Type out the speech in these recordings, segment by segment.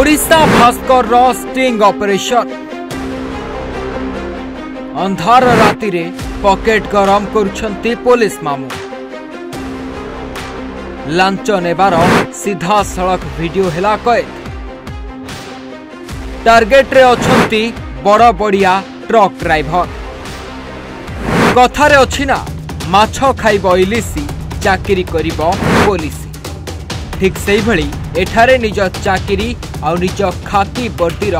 ओडिशा भास्कर रो sting operation अंधार राति रे पॉकेट गरम करुछंती पुलिस मामू लांच नेबार सीधा सड़क वीडियो हेला कैद टार्गेट रे अछंती बड़ बड़िया ट्रक ड्राइवर कथारे अछि ना माछ खाइब इलिसी चाकरी करिबो पुलिस ठीक से भली एठारे निज चाकरी आउ निज खाकी बर्दीर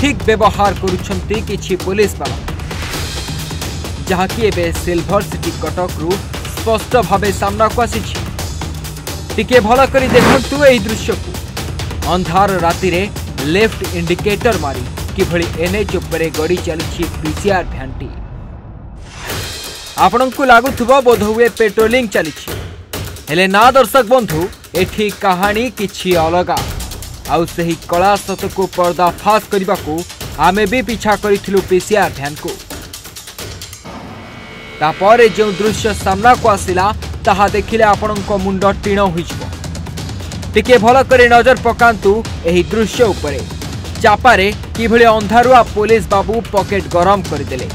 ठीक व्यवहार करुछंती किछि पुलिस वाला जहाँकि एबे सिल्भर सिटी कटक रु स्पष्ट भाव सामना को आसीछि टिके भल करी देखंतु एही दृश्य को अंधार राति रे लेफ्ट इंडिकेटर मारी किभली एनएच उपरे गड़ी चलछि पीसीआर भ्यांटी आपणंकु लागुथुबो बोध हुए पेट्रोलिंग चलछि हेले ना दर्शक बंधु एठी कहानी किछि अलगा आउ सही कला सत को पर्दाफाश करने को आमे भी पीछा करिथिलु पीसीआर भ्यान को तापरे जो दृश्य सामना को आसिला ताहा देखिले आपणको मुंड टीण होइजबो टिके भल करे नजर पकांतु एही दृश्य उपरे चापारे किभली अंधारुआ पुलिस बाबू पॉकेट गरम करदेले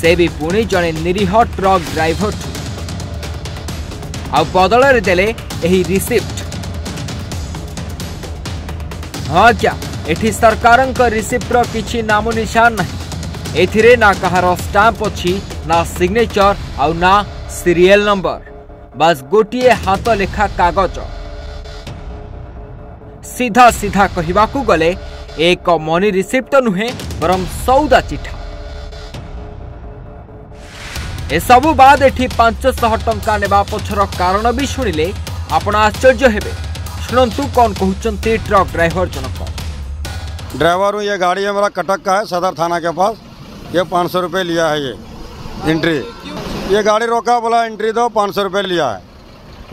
से भी पुणी जने निरीह ट्रक ड्राइवर आ बदल देले एही रिसिप्ट हाँ क्या एठी सरकारंक रिसिप्टर किछि नामो निशान नहीं एथिरे ना कहार स्टाम्प अछि ना सिग्नेचर आउ ना सीरियल नंबर बस गोटे हाथ लेखा कागज सीधा सीधा कहिबाकू गले एक मनी रिसिप्ट नुहे बरम सौदा चिठा ए सबु बाद एठी 500 टंका नेबा पछर कारण भी शुणिले आपण आश्चर्य हेबे सुनंतु कौन कहते ट्रक ड्राइवर जनक ड्राइवर हूँ। ये गाड़ी हमारा कटक का है, सदर थाना के पास। ये 500 रुपये लिया है, ये एंट्री। ये गाड़ी रोका, बोला एंट्री दो, 500 रुपये लिया है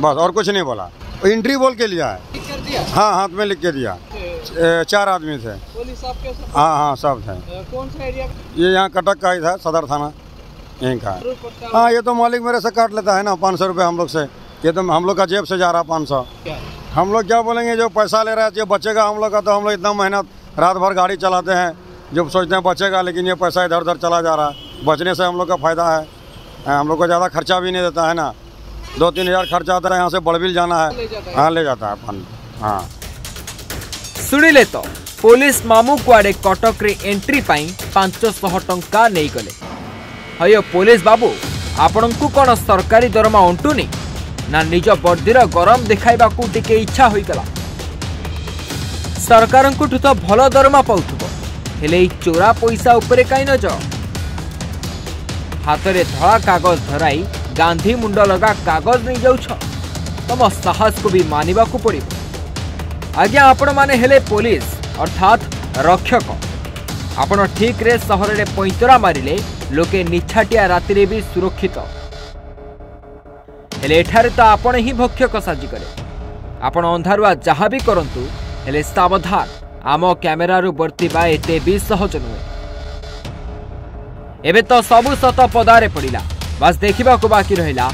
बस, और कुछ नहीं बोला। एंट्री बोल के लिया है, हाँ, हाथ में लिख के दिया। 4 आदमी थे, हाँ, सब थे। कौन सा एरिया? ये यहाँ कटक का ही था, सदर थाना यहीं का है। हाँ, ये तो मालिक मेरे से काट लेता है ना 500 रुपये हम लोग से। ये तो हम लोग का जेब से जा रहा 500। हम लोग क्या बोलेंगे, जो पैसा ले रहा है, जो बचेगा हम लोग का। तो हम लोग इतना मेहनत रात भर गाड़ी चलाते हैं, जब सोचते हैं बचेगा, लेकिन ये पैसा इधर उधर चला जा रहा है। बचने से हम लोग का फ़ायदा है, हम लोग को ज़्यादा खर्चा भी नहीं देता है ना। 2-3 हज़ार खर्चा आता है, यहाँ से बड़बिल जाना है, हाँ ले जाता है अपन। हाँ, सुनिले तो पुलिस मामू कुआड़े कटक रे एंट्री पाई 500 टंका नहीं गले। हयो पुलिस बाबू, आपनकू कौन सरकारी दरमा अंटुनी ना निज बर्दीर गरम देखाइबा को टिके इच्छा होई गला। सरकार तो भल दरमा पाउथबो, हेले चोरा पैसा उपरे काई नज। हाथ में धड़ा कागज धराई गांधी मुंड लगा कागज नहीं जाउछ, तम साहस को भी मानिबा को पड़िबो। आज्ञा, आपण माने हेले पुलिस अर्थात रक्षक। आपण ठीक रे शहर रे पैंतरा मारिले लोके निछाटिया राति रे भी सुरक्षित। हेले एठारे तो आपण ही भक्षक साजी करे। आपण अंधारुआ जहाँ भी करंतु, हेले सावधान, आम कैमेरू बर्तवा एते भी सहज नुहे। एबे तो सबू सत पदारे पड़ा, बस देखा बाकी रहा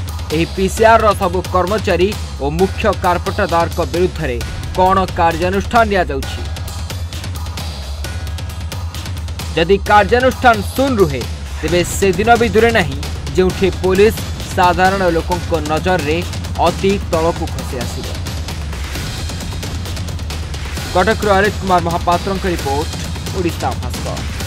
पीसीआर सबु कर्मचारी और मुख्य कार्पटदार विरुद्ध में कौन कार्यानुष्ठान दिया जाउछि। जदि कार्यानुष्ठान शून्य रुहे, तेबे से दिन भी दूरे नहीं जोठी पुलिस साधारण लोकों को नजर रे अति तलकू खसी आसब। कटक रोएल कुमार महापात्र रिपोर्ट, ओडिशा भास्कर।